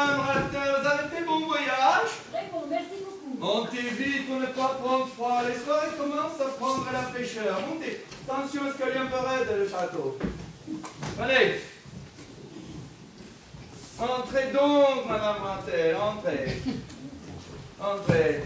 madame Ratel, vous avez fait bon voyage? Très bon, merci beaucoup. Montez vite pour ne pas prendre froid. Les soirées commencent à prendre la fraîcheur. Montez. Attention, escalier un peu raide, le château. Allez. Entrez donc, madame Ratel, entrez. Entrez.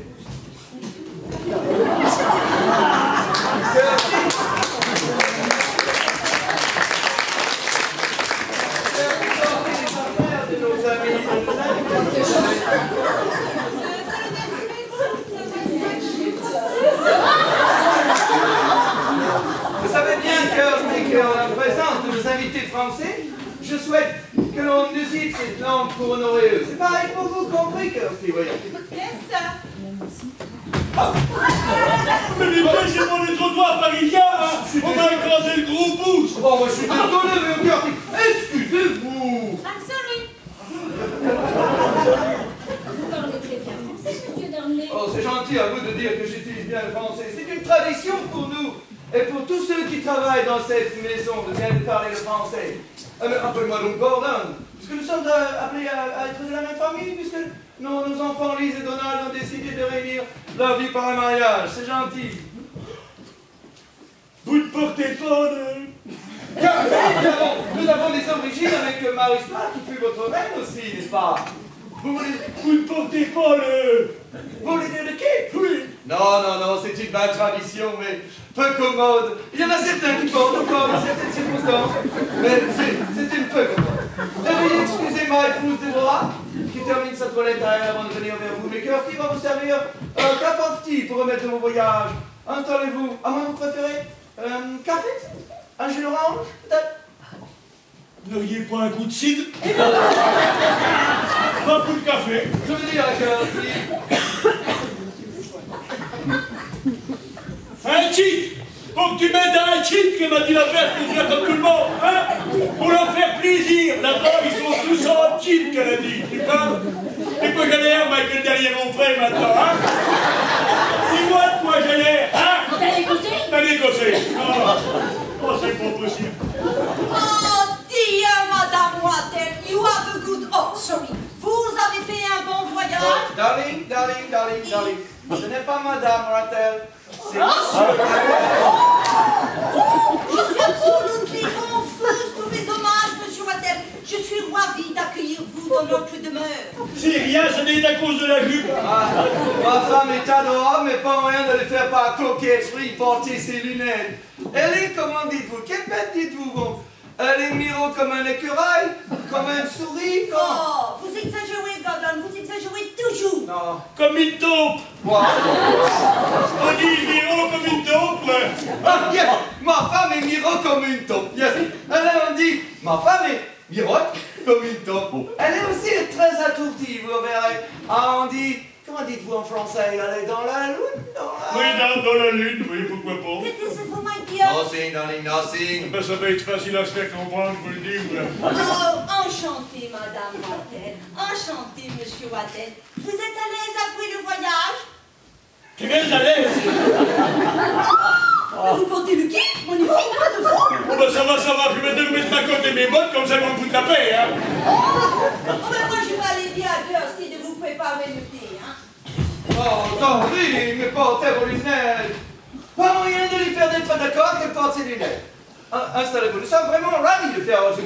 Vous savez bien, Kirsty, qu'en présence de nos invités français, je souhaite que l'on musite cette langue pour honorer eux. C'est pareil pour vous, compris, Kirsty, voyez. Yes, sir. Ah. Mais les pêches, c'est mon étrandoir parisien, hein. On a écrasé le gros bouche. Oh, moi, je suis désolé, mais Kirsty, excusez-vous. I'm sorry. Vous parlez très bien français, monsieur Darnley. Oh, c'est gentil à vous de dire que j'utilise bien le français. C'est une tradition pour nous. Et pour tous ceux qui travaillent dans cette maison, de bien parler le français. Ah, mais appelle-moi donc Gordon, puisque nous sommes appelés à être de la même famille, puisque nos enfants Lise et Donald ont décidé de réunir leur vie par un mariage. C'est gentil. Vous ne portez pas de... Car, nous avons des origines avec Maurice Mann, qui fut votre reine aussi, n'est-ce pas? Vous ne portez pas le... Vous voulez le qui? Oui. Non, c'est une belle tradition, mais peu commode. Il y en a certains qui portent encore dans certaines circonstances, mais c'est une peu commode. Veuillez excuser ma épouse Déborah, qui termine sa toilette avant de venir vers vous. Mais Curfy va vous servir un caporti pour remettre mon voyage. Installez-vous. À moi, vous préférez un café? Un jus d'orange, peut-être? N'auriez pas un coup de cid? Un coup de café. Je veux dire à Curfy. Un cheat! Faut que tu mettes un cheat que m'a dit la faire plaisir comme tout le monde, hein? Pour leur faire plaisir! Là-bas, ils sont tous en cheat qu'elle a dit, tu parles? Et quoi qu'elle ait Michael derrière mon frère maintenant, hein? Dis-moi de quoi j'ai l'air, hein? T'as négocié? T'as négocié! Oh, c'est pas possible! Oh, dear madame Water, you have a good... Oh, sorry! Vous avez fait un bon voyage? Oh, darling! Ce n'est pas madame Ratel. C'est monsieur Oh, je suis absolument confuse. Tous mes hommages, monsieur Ratel. Je suis ravie d'accueillir vous dans notre demeure. Si rien, ce n'est à cause de la jupe. Ma femme est adorable, mais pas moyen de le faire par coquetterie porter ses lunettes. Elle est, comment dites-vous? Quelle bête dites-vous? Bon, elle est miro comme un écureuil, comme un souris, comme... Oh, vous exagérez, Gordon, vous exagérez toujours. Non. Comme une taupe. Wow. On dit miro comme une taupe. Ah, yes. Ma femme est miro comme une taupe. Yes. Alors on dit, ma femme est mirote comme une taupe. Elle est aussi très attourdie, vous verrez. Ah, on dit... Comment dites-vous en français? Elle est dans la lune? Oui, dans la lune, oui, pourquoi pas? Qu'est-ce que c'est pour my dear? Nothing, darling, nothing. Ben, ça va être facile à se faire comprendre, vous le dites. Oh, enchantée, madame Watel. Enchantée, monsieur Watel. Vous êtes à l'aise après le voyage? Très à l'aise. Oh, vous portez le kit? Mon uniforme, pas de fond? Oh, ben, ça va. Je vais mettre ma cote et mes bottes, comme ça, vous me foutez la paix, hein? Oh, ben, moi, je vais aller bien à Kirsty de vous préparer le thé. Oh, Darnley, mais portez vos lunettes. Pas moyen de lui faire d'être pas d'accord qu'elle porte ses lunettes. Installez-vous, nous sommes vraiment ravis de faire une